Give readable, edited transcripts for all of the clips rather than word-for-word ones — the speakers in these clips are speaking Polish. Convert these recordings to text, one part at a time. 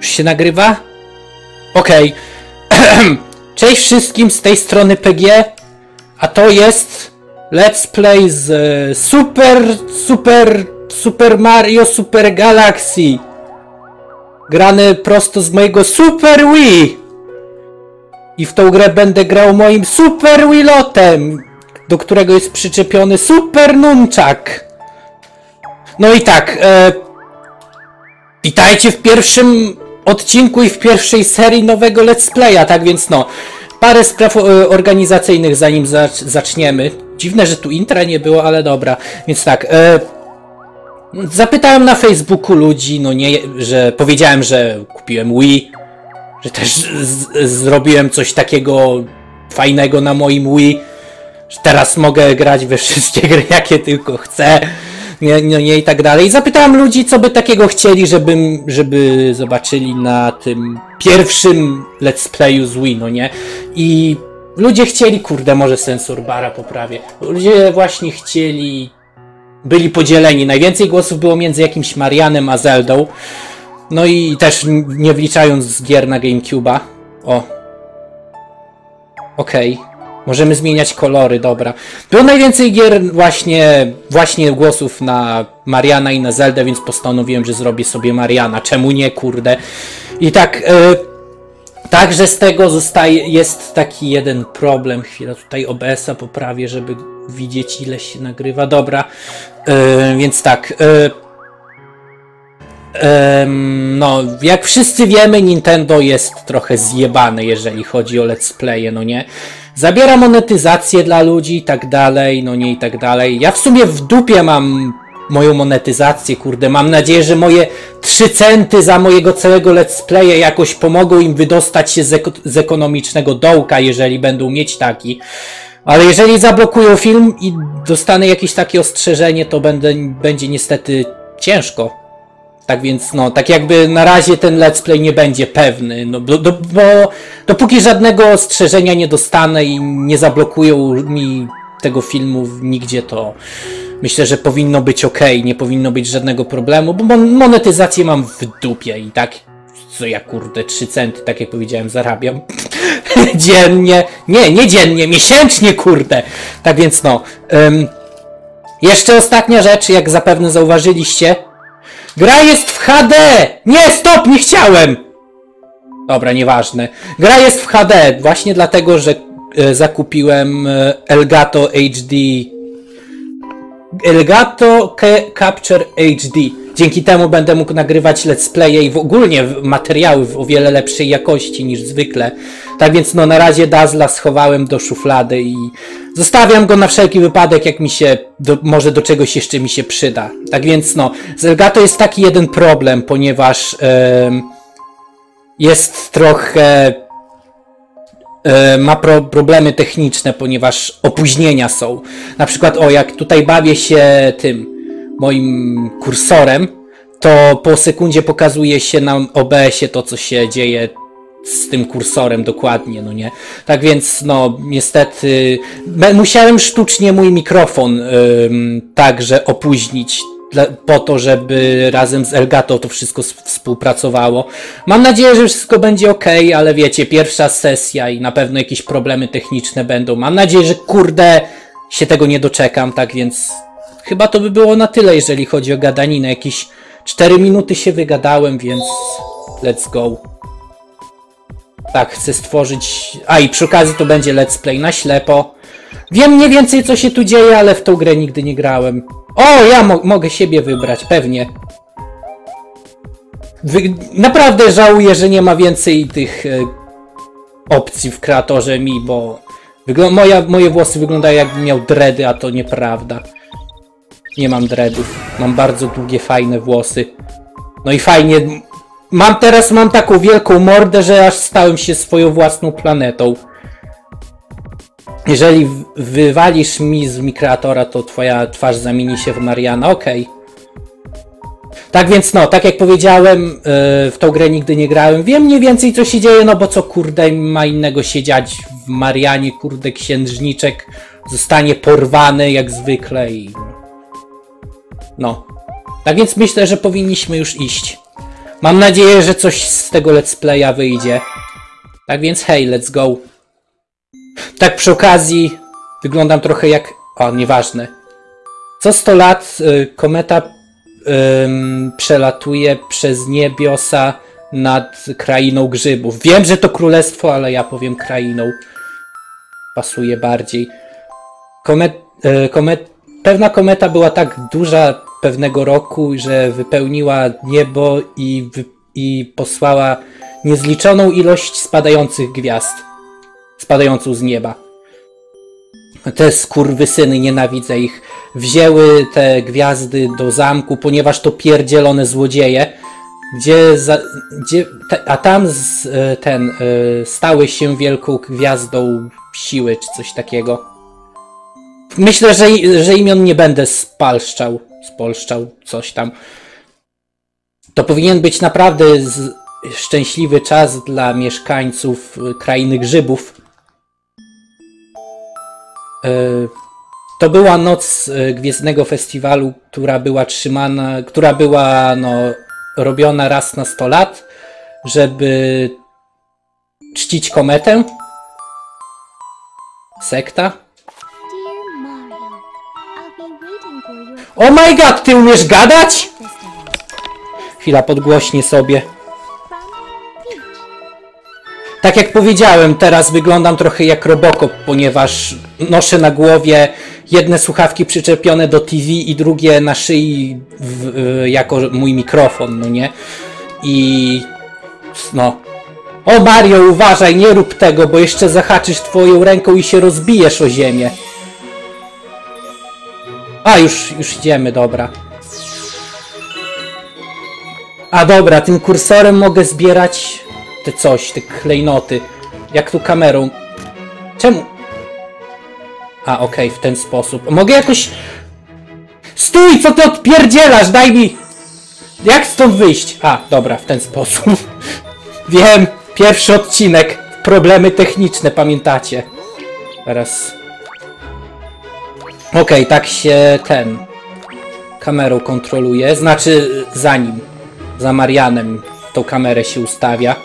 Już się nagrywa? Okej. Okay. Cześć wszystkim, z tej strony PG, a to jest Let's Play z Super Mario Super Galaxy. Grany prosto z mojego Super Wii. I w tą grę będę grał moim Super Wiilotem, do którego jest przyczepiony Super Nunchak. No i tak, witajcie w pierwszym odcinku i w pierwszej serii nowego Let's Playa, tak więc no, parę spraw organizacyjnych zanim zaczniemy. Dziwne, że tu intra nie było, ale dobra. Więc tak, zapytałem na Facebooku ludzi, no nie, że powiedziałem, że kupiłem Wii, że też zrobiłem coś takiego fajnego na moim Wii, że teraz mogę grać we wszystkie gry, jakie tylko chcę. Nie i tak dalej. Zapytałem ludzi, co by takiego chcieli, żeby zobaczyli na tym pierwszym Let's Playu z Wii, no nie? I ludzie chcieli, kurde, może sensor bara poprawię. Ludzie właśnie chcieli, byli podzieleni. Najwięcej głosów było między jakimś Marianem a Zeldą. No i też nie wliczając gier na Gamecuba. O. Okej. Okay. Możemy zmieniać kolory, dobra. Było najwięcej gier właśnie głosów na Mariana i na Zeldę, więc postanowiłem, że zrobię sobie Mariana. Czemu nie, kurde? I tak, także z tego jest taki jeden problem. Chwila, tutaj OBS-a poprawię, żeby widzieć, ile się nagrywa. Dobra, więc tak. No, jak wszyscy wiemy, Nintendo jest trochę zjebane, jeżeli chodzi o Let's Playe, no nie? Zabiera monetyzację dla ludzi i tak dalej, no nie, i tak dalej. Ja w sumie w dupie mam moją monetyzację, kurde. Mam nadzieję, że moje 3 centy za mojego całego Let's Playe jakoś pomogą im wydostać się z ekonomicznego dołka, jeżeli będą mieć taki. Ale jeżeli zablokują film i dostanę jakieś takie ostrzeżenie, to będzie niestety ciężko. Tak więc no, tak jakby na razie ten Let's Play nie będzie pewny, no, bo dopóki żadnego ostrzeżenia nie dostanę i nie zablokują mi tego filmu nigdzie, to myślę, że powinno być ok, nie powinno być żadnego problemu, bo monetyzację mam w dupie i tak, co ja kurde, 3 centy, tak jak powiedziałem, zarabiam dziennie, nie dziennie, miesięcznie, kurde, tak więc no. Jeszcze ostatnia rzecz, jak zapewne zauważyliście, gra jest w HD! Nie, stop, nie chciałem! Dobra, nieważne. Gra jest w HD, właśnie dlatego, że zakupiłem Elgato HD. Elgato Capture HD. Dzięki temu będę mógł nagrywać Let's Playe i ogólnie materiały w o wiele lepszej jakości niż zwykle. Tak więc no, na razie Dazzla schowałem do szuflady i zostawiam go na wszelki wypadek, jak mi się, może do czegoś jeszcze mi się przyda. Tak więc no, z Elgato jest taki jeden problem, ponieważ jest trochę... ma problemy techniczne, ponieważ opóźnienia są. Na przykład, o, jak tutaj bawię się tym moim kursorem, to po sekundzie pokazuje się na OBS-ie to, co się dzieje z tym kursorem dokładnie, no nie? Tak więc, no, niestety musiałem sztucznie mój mikrofon także opóźnić po to, żeby razem z Elgato to wszystko współpracowało. Mam nadzieję, że wszystko będzie ok, ale wiecie, pierwsza sesja i na pewno jakieś problemy techniczne będą. Mam nadzieję, że kurde się tego nie doczekam, tak więc... Chyba to by było na tyle, jeżeli chodzi o gadaninę. Jakieś 4 minuty się wygadałem, więc let's go. Tak, chcę stworzyć... A i przy okazji to będzie Let's Play na ślepo. Wiem mniej więcej, co się tu dzieje, ale w tą grę nigdy nie grałem. O, ja mogę siebie wybrać, pewnie. Naprawdę żałuję, że nie ma więcej tych opcji w kreatorze mi, bo... Moje włosy wyglądają, jakbym miał dready, a to nieprawda. Nie mam dreadów. Mam bardzo długie, fajne włosy. No i fajnie... Teraz mam taką wielką mordę, że aż stałem się swoją własną planetą. Jeżeli wywalisz mi z mikreatora, to twoja twarz zamieni się w Mariana. Okej. Tak więc no, tak jak powiedziałem, w tą grę nigdy nie grałem. Wiem mniej więcej, co się dzieje, no bo co kurde ma innego się dziać w Marianie, kurde księżniczek zostanie porwany jak zwykle i... No. Tak więc myślę, że powinniśmy już iść. Mam nadzieję, że coś z tego let's playa wyjdzie. Tak więc hej, let's go. Tak przy okazji wyglądam trochę jak... O, nieważne. Co 100 lat kometa przelatuje przez niebiosa nad krainą grzybów. Wiem, że to królestwo, ale ja powiem krainą. Pasuje bardziej. Pewna kometa była tak duża pewnego roku, że wypełniła niebo i posłała niezliczoną ilość spadających gwiazd. Spadającą z nieba. Te skurwysyny, nienawidzę ich. Wzięły te gwiazdy do zamku, ponieważ to pierdzielone złodzieje. Stały się wielką gwiazdą siły, czy coś takiego. Myślę, że imion nie będę spolszczał, coś tam. To powinien być naprawdę szczęśliwy czas dla mieszkańców krainy grzybów. To była noc Gwiezdnego Festiwalu, która była robiona raz na 100 lat, żeby czcić kometę. Sekta. Oh my god, ty umiesz gadać? Chwila, podgłośnię sobie. Tak jak powiedziałem, teraz wyglądam trochę jak Robocop, ponieważ noszę na głowie jedne słuchawki przyczepione do TV i drugie na szyi jako mój mikrofon, no nie? I... no... O Mario, uważaj, nie rób tego, bo jeszcze zahaczysz twoją ręką i się rozbijesz o ziemię. A, już idziemy, dobra. A dobra, tym kursorem mogę zbierać te coś, te klejnoty. Jak tu kamerą. Czemu? A, okej, w ten sposób. Mogę jakoś... Stój, co ty odpierdzielasz, daj mi... Jak stąd wyjść? A, dobra, w ten sposób. Wiem, pierwszy odcinek. Problemy techniczne, pamiętacie? Teraz... Okej, tak się kamerą kontroluje, znaczy za nim, za Marianem tą kamerę się ustawia.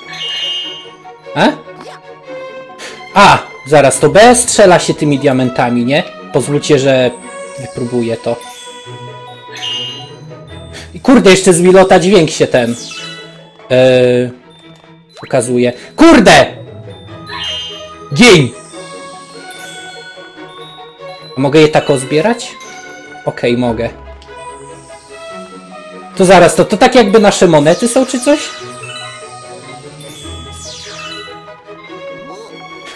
A, zaraz, to B strzela się tymi diamentami, nie? Pozwólcie, że wypróbuję to. I kurde, jeszcze z Wilota dźwięk się pokazuje. Kurde! Gin! Mogę je tak ozbierać? Okej, mogę. To zaraz, to tak jakby nasze monety są, czy coś?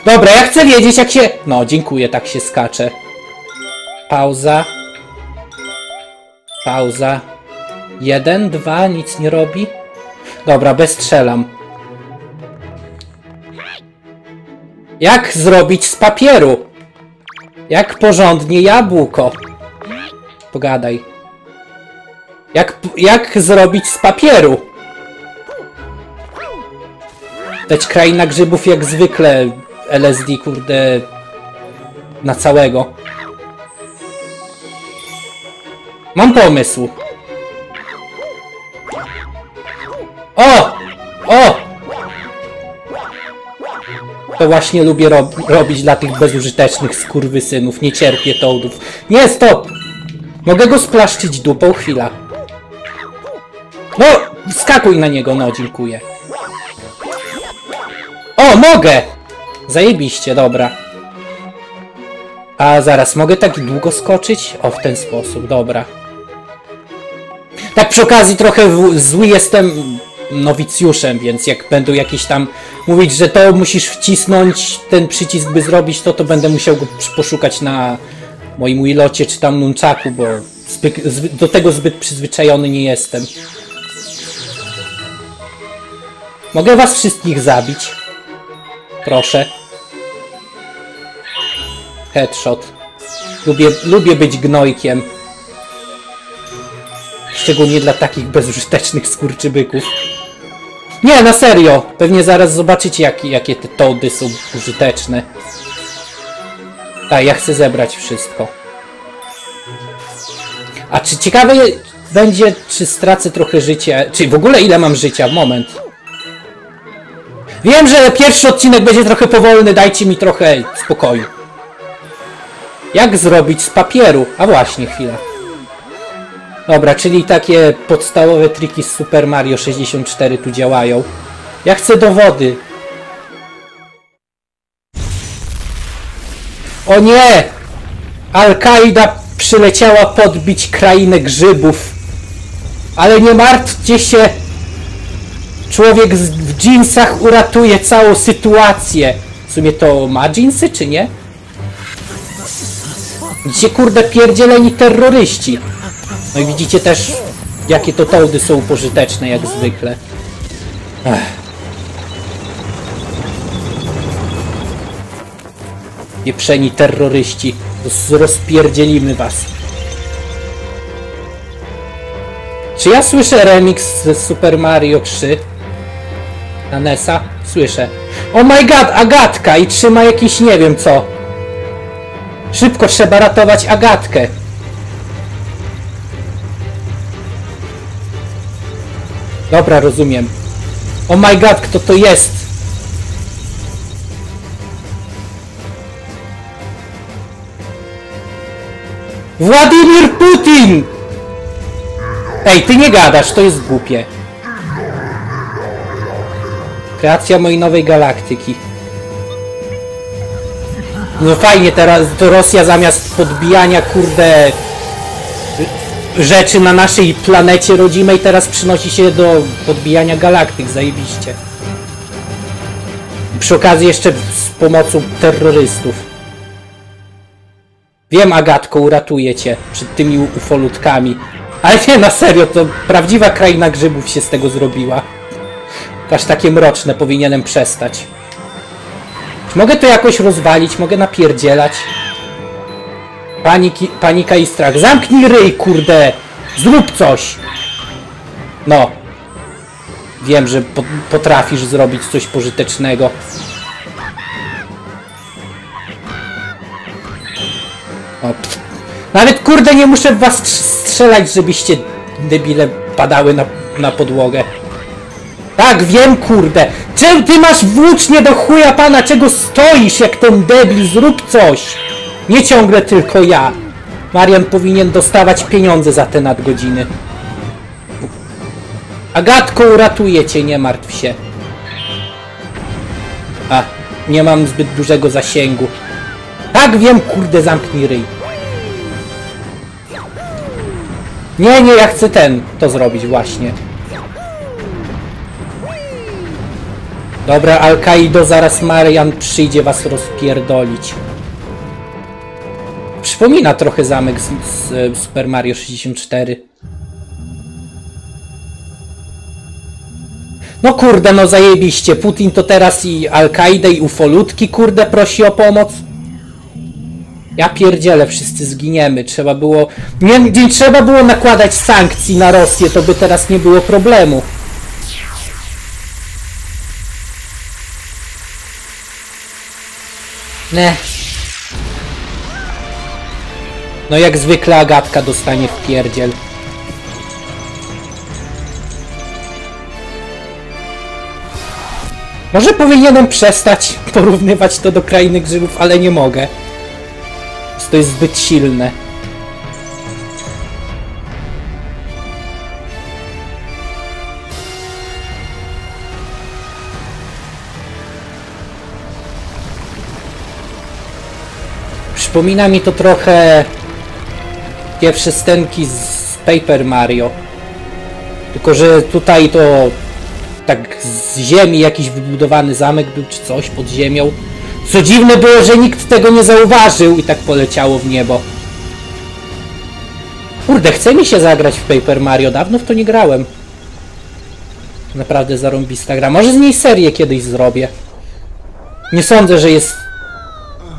Dobra, ja chcę wiedzieć jak się... No, dziękuję, tak się skacze. Pauza. Pauza. 1, 2, nic nie robi. Dobra, bezstrzelam. Jak zrobić z papieru? Jak porządnie jabłko. Pogadaj. Jak zrobić z papieru? Dać kraina grzybów jak zwykle. LSD, kurde... Na całego. Mam pomysł. O! O! To właśnie lubię robić dla tych bezużytecznych skurwysynów. Nie cierpię toadów. Nie, stop! Mogę go splaszczyć dupą? Chwila. No! Skakuj na niego, no, dziękuję. O, mogę! Zajebiście, dobra. A zaraz, mogę tak długo skoczyć? O, w ten sposób, dobra. Tak przy okazji trochę zły jestem... nowicjuszem, więc jak będą jakieś tam mówić, że to musisz wcisnąć ten przycisk, by zrobić to, to będę musiał go poszukać na moim Wilocie czy tam Nunchaku, bo do tego zbyt przyzwyczajony nie jestem. Mogę was wszystkich zabić? Proszę. Headshot. Lubię być gnojkiem. Szczególnie dla takich bezużytecznych skurczybyków. Nie, na serio! Pewnie zaraz zobaczycie, jakie te toady są użyteczne. Tak, ja chcę zebrać wszystko. A czy ciekawe będzie, czy stracę trochę życia, czy w ogóle ile mam życia, moment. Wiem, że pierwszy odcinek będzie trochę powolny, dajcie mi trochę spokoju. Jak zrobić z papieru? A właśnie, chwila. Dobra, czyli takie podstawowe triki z Super Mario 64 tu działają. Ja chcę dowody. O nie! Al-Kaida przyleciała podbić krainę grzybów. Ale nie martwcie się. Człowiek w dżinsach uratuje całą sytuację. W sumie to ma dżinsy, czy nie? Gdzie kurde pierdzieleni terroryści? No i widzicie też, jakie to tołdy są pożyteczne, jak zwykle. Ech. Pieprzeni terroryści, rozpierdzielimy was. Czy ja słyszę remix z Super Mario 3? Na NES-a? Słyszę. Oh my god, Agatka! I trzyma jakiś nie wiem co. Szybko trzeba ratować Agatkę. Dobra, rozumiem. Oh my god, kto to jest? Władimir Putin! Ej, ty nie gadasz, to jest głupie. Kreacja mojej nowej galaktyki. No fajnie, teraz to Rosja zamiast podbijania, kurde, rzeczy na naszej planecie rodzimej, teraz przynosi się do podbijania galaktyk, zajebiście. Przy okazji jeszcze z pomocą terrorystów. Wiem, Agatko, uratuję cię przed tymi ufolutkami. Ale nie, na serio, to prawdziwa kraina grzybów się z tego zrobiła. Aż takie mroczne, powinienem przestać. Czy mogę to jakoś rozwalić? Mogę napierdzielać? Panika i strach. Zamknij ryj, kurde! Zrób coś! No. Wiem, że potrafisz zrobić coś pożytecznego. O, nawet kurde nie muszę w was strzelać, żebyście debile padały na podłogę. Tak, wiem, kurde. Czemu ty masz włócznie do chuja pana? Czego stoisz jak ten debil? Zrób coś. Nie ciągle tylko ja. Marian powinien dostawać pieniądze za te nadgodziny. Agatko, uratuję cię, nie martw się. A, nie mam zbyt dużego zasięgu. Tak, wiem, kurde, zamknij ryj. Nie, nie, ja chcę to zrobić właśnie. Dobra, Al-Kaido, zaraz Marian przyjdzie was rozpierdolić. Przypomina trochę zamek z Super Mario 64. No kurde, no zajebiście. Putin to teraz i Al-Kaidę i ufolutki, kurde, prosi o pomoc. Ja pierdzielę, wszyscy zginiemy. Trzeba było... Nie trzeba było nakładać sankcji na Rosję, to by teraz nie było problemu. Ne. No jak zwykle Agatka dostanie w pierdziel. Może powinienem przestać porównywać to do krainy grzybów, ale nie mogę. To jest zbyt silne. Przypomina mi to trochę pierwsze scenki z Paper Mario. Tylko że tutaj to tak z ziemi jakiś wybudowany zamek był czy coś pod ziemią. Co dziwne było, że nikt tego nie zauważył i tak poleciało w niebo. Kurde, chce mi się zagrać w Paper Mario, dawno w to nie grałem. Naprawdę zarąbista gra, może z niej serię kiedyś zrobię. Nie sądzę, że jest...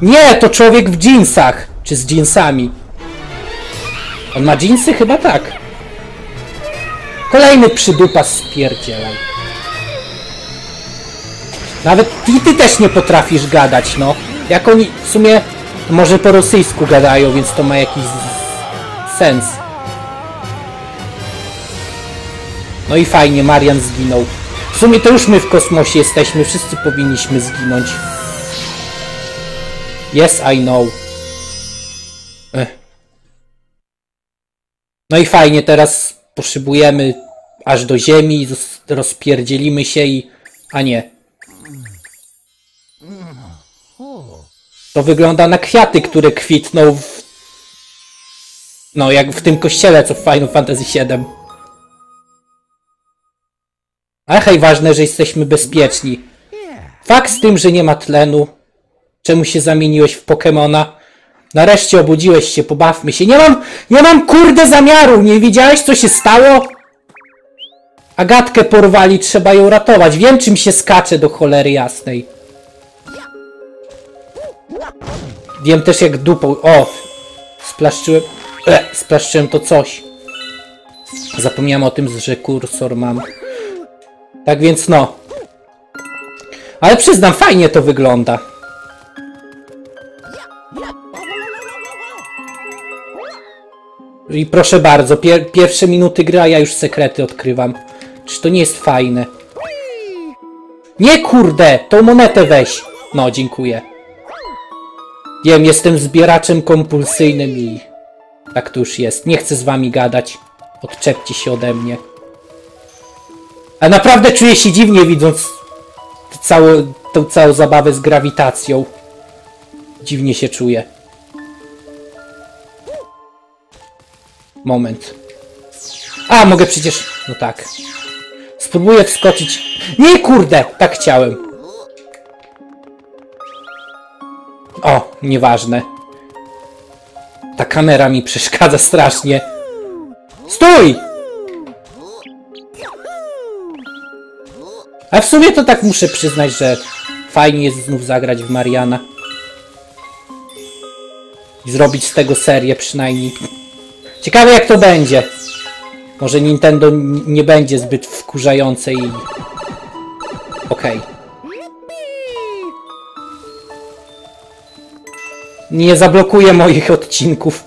Nie, to człowiek w dżinsach, czy z dżinsami. On ma dżinsy? Chyba tak. Kolejny przydupa spierdzielam. Nawet ty też nie potrafisz gadać, no. Jak oni w sumie może po rosyjsku gadają, więc to ma jakiś sens. No i fajnie, Marian zginął. W sumie to już my w kosmosie jesteśmy, wszyscy powinniśmy zginąć. Yes, I know. No i fajnie, teraz poszybujemy aż do ziemi, rozpierdzielimy się i... A nie. To wygląda na kwiaty, które kwitną w... No, jak w tym kościele, co w Final Fantasy VII. Ale hej, ważne, że jesteśmy bezpieczni. Fakt z tym, że nie ma tlenu. Czemu się zamieniłeś w Pokemona? Nareszcie obudziłeś się, pobawmy się. Nie mam kurde zamiaru! Nie widziałeś, co się stało? Agatkę porwali, trzeba ją ratować. Wiem, czym się skacze, do cholery jasnej. Wiem też, jak dupą... O! Splaszczyłem... Splaszczyłem to coś. Zapomniałem o tym, że kursor mam. Tak więc no. Ale przyznam, fajnie to wygląda. I proszę bardzo, pierwsze minuty gry, a ja już sekrety odkrywam. Czy to nie jest fajne? Nie kurde! Tą monetę weź! No, dziękuję. Wiem, jestem zbieraczem kompulsyjnym i... Tak to już jest. Nie chcę z wami gadać. Odczepcie się ode mnie. A naprawdę czuję się dziwnie, widząc tą całą zabawę z grawitacją. Dziwnie się czuję. Moment. A, mogę przecież... No tak. Spróbuję wskoczyć... Nie, kurde! Tak chciałem. O, nieważne. Ta kamera mi przeszkadza strasznie. Stój! A w sumie to tak muszę przyznać, że fajnie jest znów zagrać w Mariana. I zrobić z tego serię przynajmniej. Ciekawe, jak to będzie. Może Nintendo nie będzie zbyt wkurzające i... Okej. Nie zablokuje moich odcinków.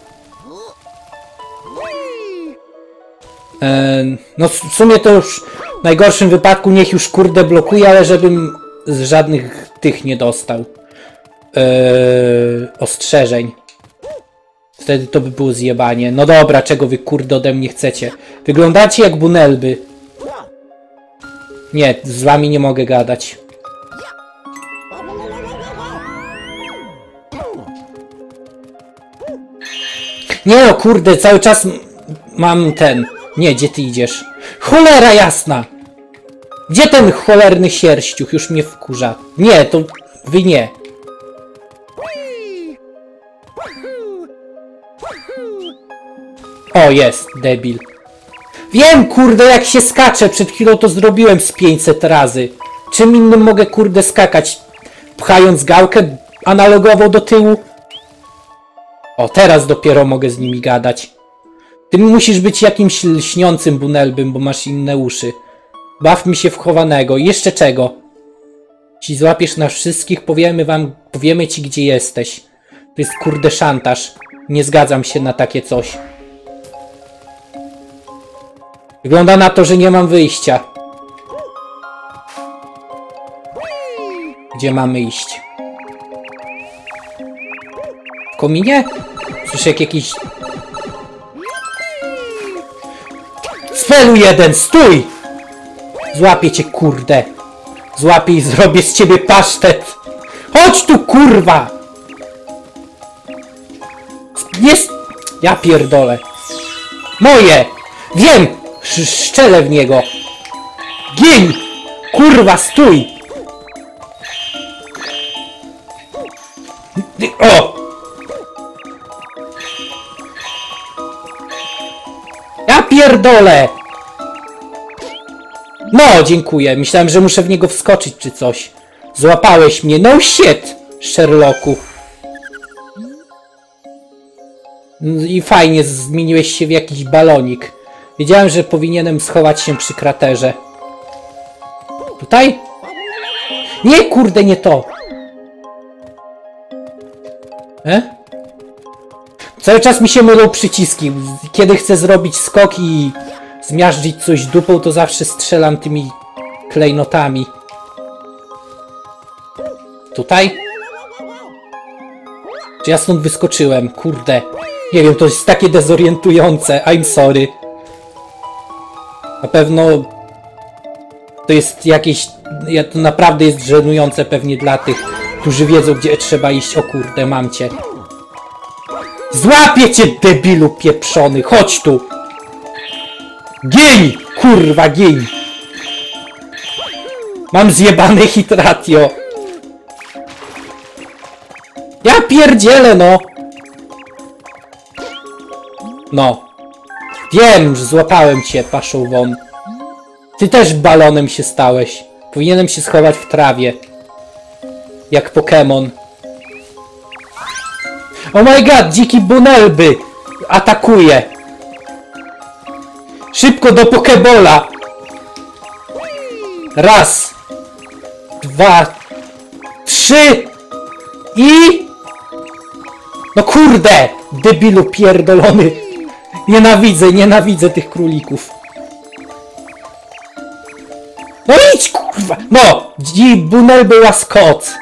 No w sumie to już w najgorszym wypadku niech już kurde blokuje, ale żebym z żadnych tych nie dostał. Ostrzeżeń. Wtedy to by było zjebanie. No dobra, czego wy kurde ode mnie chcecie? Wyglądacie jak bunelby. Nie, z wami nie mogę gadać. Nie no, kurde, cały czas mam ten... Nie, gdzie ty idziesz? Cholera jasna! Gdzie ten cholerny sierściuch? Już mnie wkurza. Nie, to wy nie. O, jest, debil. Wiem, kurde, jak się skacze. Przed chwilą to zrobiłem z 500 razy. Czym innym mogę, kurde, skakać? Pchając gałkę analogowo do tyłu? O, teraz dopiero mogę z nimi gadać. Ty musisz być jakimś lśniącym bunelbym, bo masz inne uszy. Baw mi się w chowanego. Jeszcze czego? Jeśli złapiesz nas wszystkich, powiemy ci, gdzie jesteś. To jest, kurde, szantaż. Nie zgadzam się na takie coś. Wygląda na to, że nie mam wyjścia. Gdzie mamy iść? W kominie? Słyszę jak jakiś... Spelu jeden, stój! Złapię cię, kurde. Złapię i zrobię z ciebie pasztet. Chodź tu, kurwa! Jest... Ja pierdolę. Moje! Wiem! Szczelę w niego. Gin! Kurwa, stój! O! Ja pierdolę! No, dziękuję. Myślałem, że muszę w niego wskoczyć czy coś. Złapałeś mnie. No shit, Sherlocku. I fajnie, zmieniłeś się w jakiś balonik. Wiedziałem, że powinienem schować się przy kraterze. Tutaj? Nie, kurde, nie to! Cały czas mi się mylą przyciski. Kiedy chcę zrobić skok i zmiażdżyć coś dupą, to zawsze strzelam tymi klejnotami. Tutaj? Czy ja stąd wyskoczyłem? Kurde. Nie wiem, to jest takie dezorientujące. I'm sorry. Na pewno... to jest jakieś... to naprawdę jest żenujące pewnie dla tych, którzy wiedzą, gdzie trzeba iść. O kurde, mam cię. Złapię cię, debilu pieprzony! Chodź tu! Gin! Kurwa, gin! Mam zjebane hit ratio. Ja pierdzielę, no! No. Wiem, że złapałem cię, paszą won. Ty też balonem się stałeś. Powinienem się schować w trawie. Jak Pokémon. Oh my god, dziki bunelby! Atakuje! Szybko do Pokebola! Raz! Dwa! Trzy! I... no kurde! Debilu pierdolony! Nienawidzę, nienawidzę tych królików. No idź, kurwa! No! Bunelby łaskot!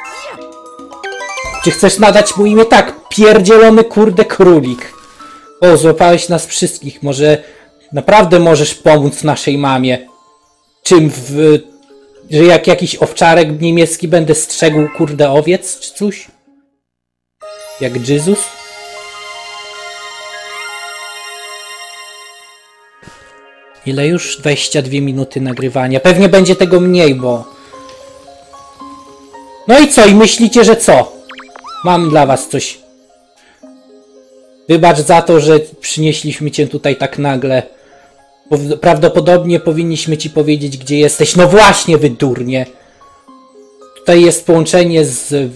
Czy chcesz nadać mu imię? Tak! Pierdzielony kurde królik. O, złapałeś nas wszystkich. Może naprawdę możesz pomóc naszej mamie. Czym że jak jakiś owczarek niemiecki będę strzegł kurde owiec czy coś? Jak Jezus? Ile już? 22 minuty nagrywania. Pewnie będzie tego mniej, bo... no i co? I myślicie, że co? Mam dla was coś. Wybacz za to, że przynieśliśmy cię tutaj tak nagle. Prawdopodobnie powinniśmy ci powiedzieć, gdzie jesteś. No właśnie, wy durnie! Tutaj jest połączenie z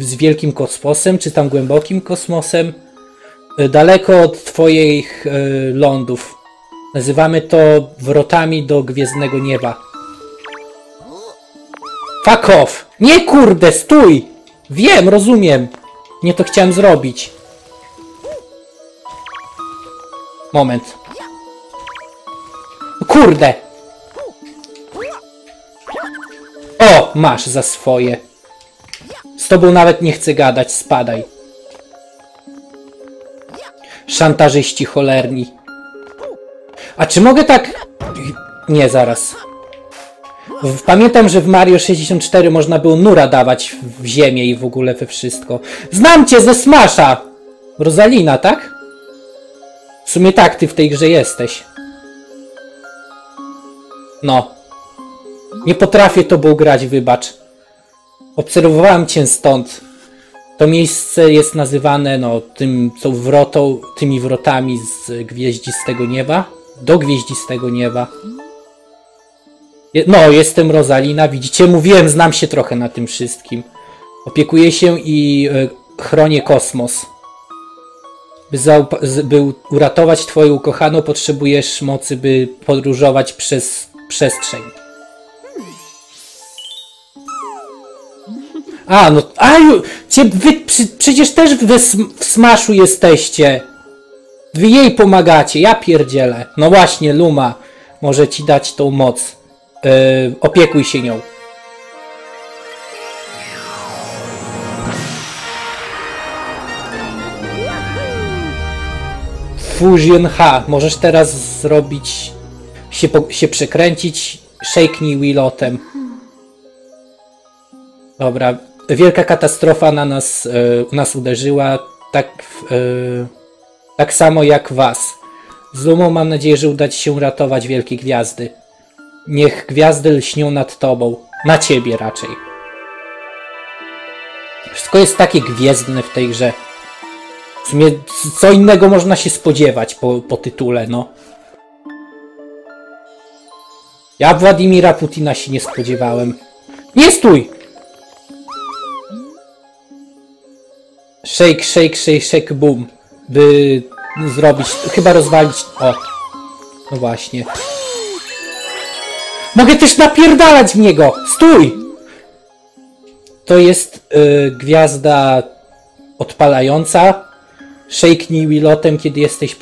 wielkim kosmosem, czy tam głębokim kosmosem. Daleko od twoich lądów. Nazywamy to wrotami do gwiezdnego nieba. Fuck off! Nie kurde, stój! Wiem, rozumiem. Nie to chciałem zrobić. Moment. Kurde! O! Masz za swoje. Z tobą nawet nie chcę gadać. Spadaj. Szantażyści cholerni. A czy mogę tak... nie, zaraz. Pamiętam, że w Mario 64 można było nura dawać w ziemię i w ogóle we wszystko. Znam cię ze Smasha! Rosalina, tak? W sumie tak, ty w tej grze jesteś. No. Nie potrafię tobą grać, wybacz. Obserwowałem cię stąd. To miejsce jest nazywane, no, tymi wrotami z gwieździstego nieba. Do gwieździstego nieba. No, jestem Rosalina, widzicie? Mówiłem, znam się trochę na tym wszystkim. Opiekuję się i chronię kosmos. By uratować twoją ukochaną, potrzebujesz mocy, by podróżować przez przestrzeń. A, no... a, wy przecież też w Smashu jesteście. Wy jej pomagacie, ja pierdzielę. No właśnie, Luma może ci dać tą moc. Opiekuj się nią. Fusion H. Możesz teraz zrobić... się przekręcić. Shakenij Wilotem. Dobra. Wielka katastrofa na nas... nas uderzyła. Tak samo jak was. Z Lumą mam nadzieję, że uda ci się ratować wielkie gwiazdy. Niech gwiazdy lśnią nad tobą. Na ciebie raczej. Wszystko jest takie gwiezdne w tej grze. W sumie co innego można się spodziewać po tytule, no. Ja Władimira Putina się nie spodziewałem. Nie stój! Shake, shake, shake, shake, boom. By zrobić... chyba rozwalić... o. No właśnie. Mogę też napierdalać w niego! Stój! To jest gwiazda odpalająca. Shakenij Wilotem, kiedy jesteś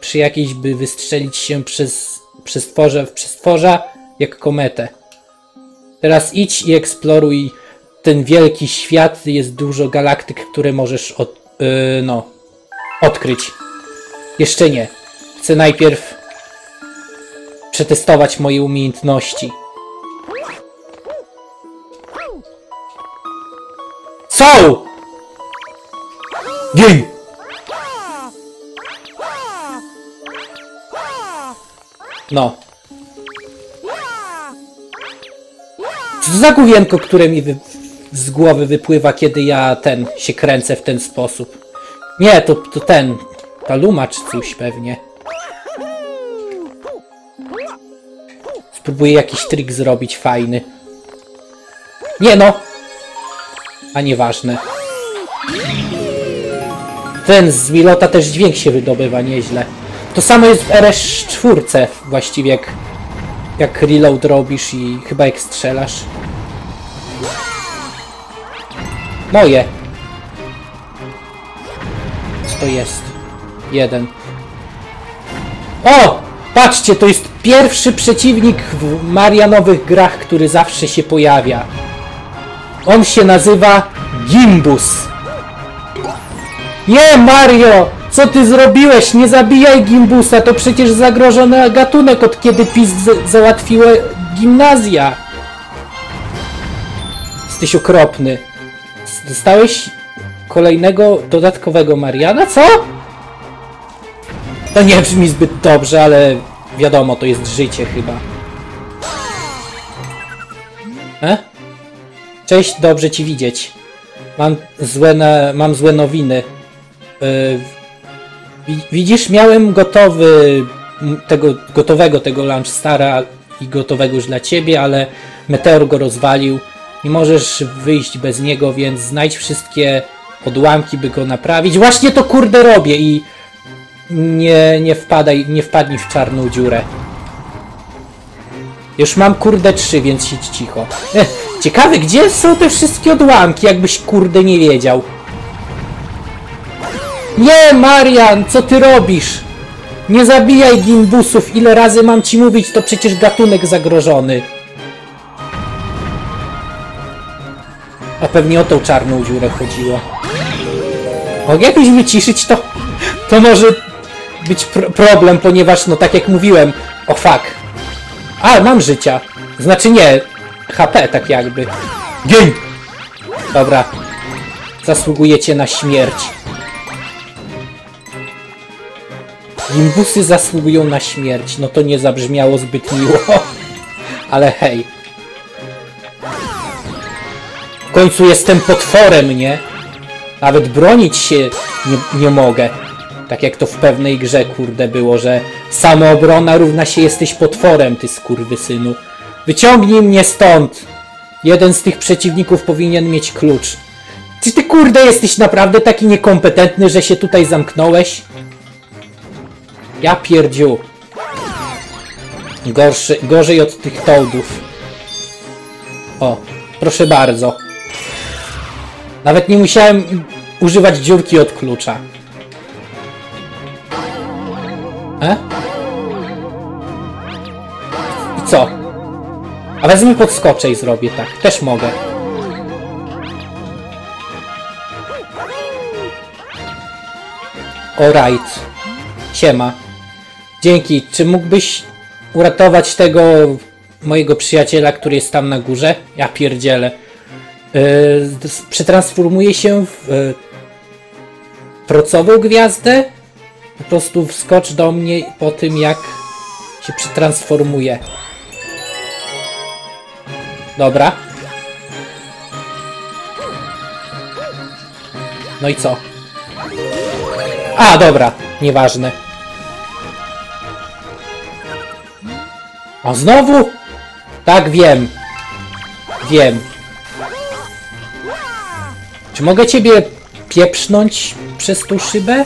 przy jakiejś, by wystrzelić się przez przestworza jak kometę. Teraz idź i eksploruj ten wielki świat, jest dużo galaktyk, które możesz odkryć. Jeszcze nie. Chcę najpierw przetestować moje umiejętności. Co? Gim! No. Co za główienko, które mi z głowy wypływa, kiedy ja się kręcę w ten sposób. Nie, ta Luma czy coś pewnie. Spróbuję jakiś trik zrobić fajny. Nie no! A nieważne. Ten z Milota też dźwięk się wydobywa nieźle. To samo jest w RS4 właściwie, jak reload robisz i chyba jak strzelasz. Moje! Co to jest? Jeden. O! Patrzcie, to jest pierwszy przeciwnik w Marianowych grach, który zawsze się pojawia. On się nazywa Gimbus. Nie, Mario! Co ty zrobiłeś? Nie zabijaj Gimbusa, to przecież zagrożony gatunek, od kiedy PiS załatwiły gimnazja. Jesteś okropny. Dostałeś kolejnego dodatkowego Mariana? Co? To nie brzmi zbyt dobrze, ale wiadomo, to jest życie chyba. Cześć, dobrze ci widzieć. Mam złe nowiny. Widzisz, miałem gotowego tego Lunchstara i gotowego już dla ciebie, ale meteor go rozwalił. Nie możesz wyjść bez niego, więc znajdź wszystkie odłamki, by go naprawić. Właśnie to kurde robię i nie wpadnij w czarną dziurę. Już mam kurde 3, więc siedź cicho. Ciekawe, gdzie są te wszystkie odłamki, jakbyś kurde nie wiedział. Nie, Marian, co ty robisz? Nie zabijaj gimbusów, ile razy mam ci mówić, to przecież gatunek zagrożony. A pewnie o tą czarną dziurę chodziło. Mogę jakoś wyciszyć to? To może być problem, ponieważ, no tak jak mówiłem, o fuck. A, mam życia. Znaczy nie, HP tak jakby. Gień! Dobra. Zasługujecie na śmierć. Gimbusy zasługują na śmierć. No to nie zabrzmiało zbyt miło. Ale hej. W końcu jestem potworem, nie? Nawet bronić się nie mogę. Tak jak to w pewnej grze, kurde, było, że samoobrona równa się jesteś potworem, ty skurwysynu. Wyciągnij mnie stąd! Jeden z tych przeciwników powinien mieć klucz. Czy ty, kurde, jesteś naprawdę taki niekompetentny, że się tutaj zamknąłeś? Ja pierdziu. Gorzej od tych toadów. O, proszę bardzo. Nawet nie musiałem używać dziurki od klucza. I co? A wezmę podskoczę i zrobię tak. Też mogę. Alright. Siema. Dzięki. Czy mógłbyś uratować tego mojego przyjaciela, który jest tam na górze? Ja pierdzielę. Przetransformuję się w procową gwiazdę? Po prostu wskocz do mnie po tym, jak się przetransformuje. Dobra. No i co? A, dobra. Nieważne. O, znowu? Tak, wiem. Wiem. Czy mogę ciebie pieprznąć przez tą szybę?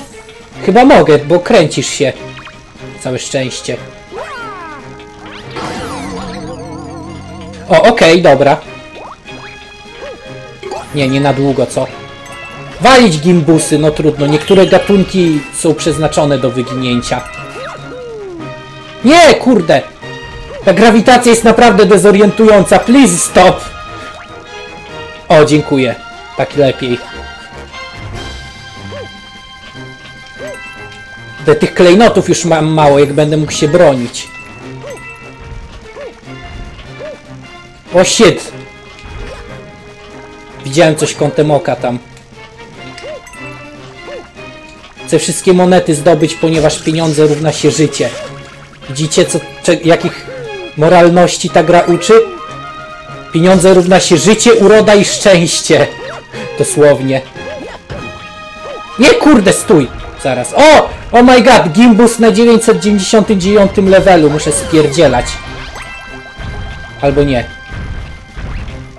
Chyba mogę, bo kręcisz się. Całe szczęście. O, okej, dobra. Nie na długo, co? Walić gimbusy, no trudno. Niektóre gatunki są przeznaczone do wyginięcia. Nie, kurde! Ta grawitacja jest naprawdę dezorientująca. Please stop! O, dziękuję. Tak lepiej. Tych klejnotów już mam mało, jak będę mógł się bronić. O shit! Widziałem coś kątem oka tam. Chcę wszystkie monety zdobyć, ponieważ pieniądze równa się życie. Widzicie, jakich moralności ta gra uczy? Pieniądze równa się życie, uroda i szczęście. Dosłownie. Nie, kurde, stój! Zaraz. O! Oh my god! Gimbus na 999 levelu. Muszę spierdzielać. Albo nie.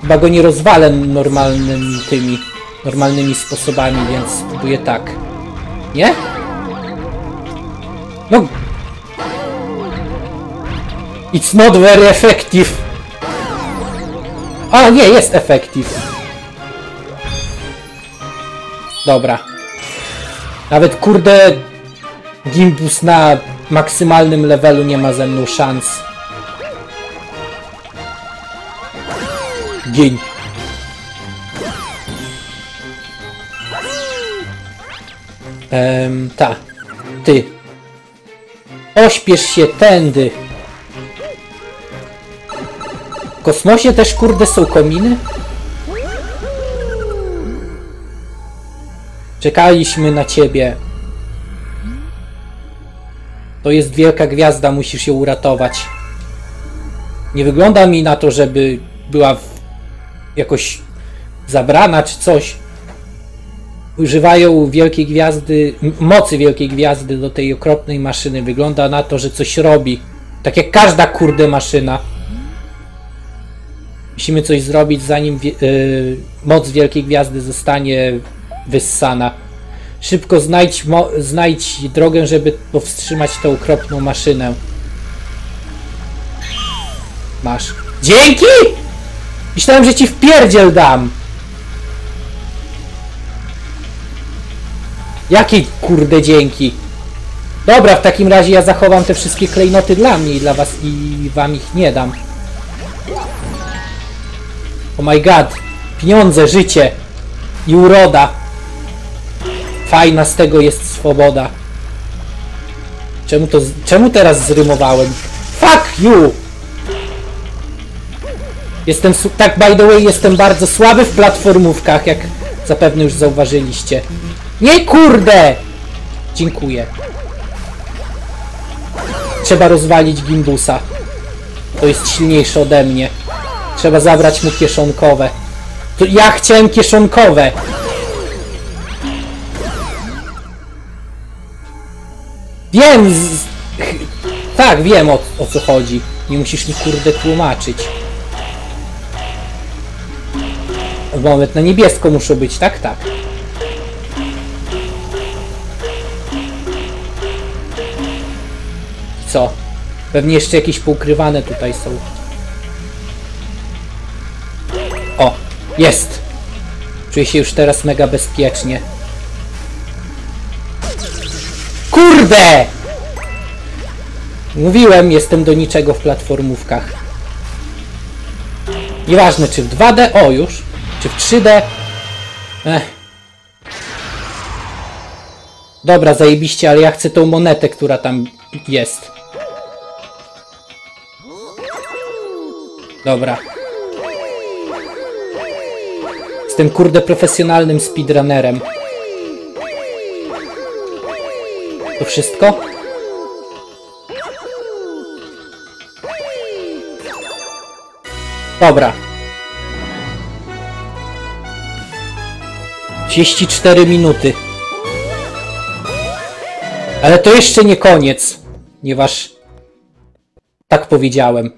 Chyba go nie rozwalę normalnymi sposobami, więc spróbuję tak. Nie? No. It's not very effective. A nie, jest effective. Dobra. Nawet kurde Gimbus na maksymalnym levelu nie ma ze mną szans. Gin. Ta. Ty. Ośpiesz się tędy. W kosmosie też kurde są kominy? Czekaliśmy na ciebie. To jest wielka gwiazda, musisz ją uratować. Nie wygląda mi na to, żeby była jakoś zabrana czy coś. Używają wielkiej gwiazdy, mocy wielkiej gwiazdy do tej okropnej maszyny. Wygląda na to, że coś robi. Tak jak każda kurde maszyna. Musimy coś zrobić, zanim moc wielkiej gwiazdy zostanie wyssana. Szybko znajdź drogę, żeby powstrzymać tę okropną maszynę. Masz. Dzięki! Myślałem, że ci wpierdziel dam. Jakie kurde dzięki? Dobra, w takim razie ja zachowam te wszystkie klejnoty dla mnie i dla was i wam ich nie dam. Oh my god. Pieniądze, życie i uroda. Fajna z tego jest swoboda. Czemu teraz zrymowałem? Fuck you! Jestem... Tak, by the way, jestem bardzo słaby w platformówkach, jak zapewne już zauważyliście. Nie, kurde! Dziękuję. Trzeba rozwalić Gimbusa. To jest silniejsze ode mnie. Trzeba zabrać mu kieszonkowe. To ja chciałem kieszonkowe! Wiem! Tak, wiem o co chodzi. Nie musisz mi kurde tłumaczyć. Moment, na niebiesko muszę być, tak? Tak. Co? Pewnie jeszcze jakieś poukrywane tutaj są. O! Jest! Czuję się już teraz mega bezpiecznie. Kurde! Mówiłem, jestem do niczego w platformówkach. Nieważne, czy w 2D, o już, czy w 3D. Ech. Dobra, zajebiście, ale ja chcę tą monetę, która tam jest. Dobra. Jestem kurde profesjonalnym speedrunnerem. To wszystko? Dobra. 34 minuty. Ale to jeszcze nie koniec, ponieważ tak powiedziałem.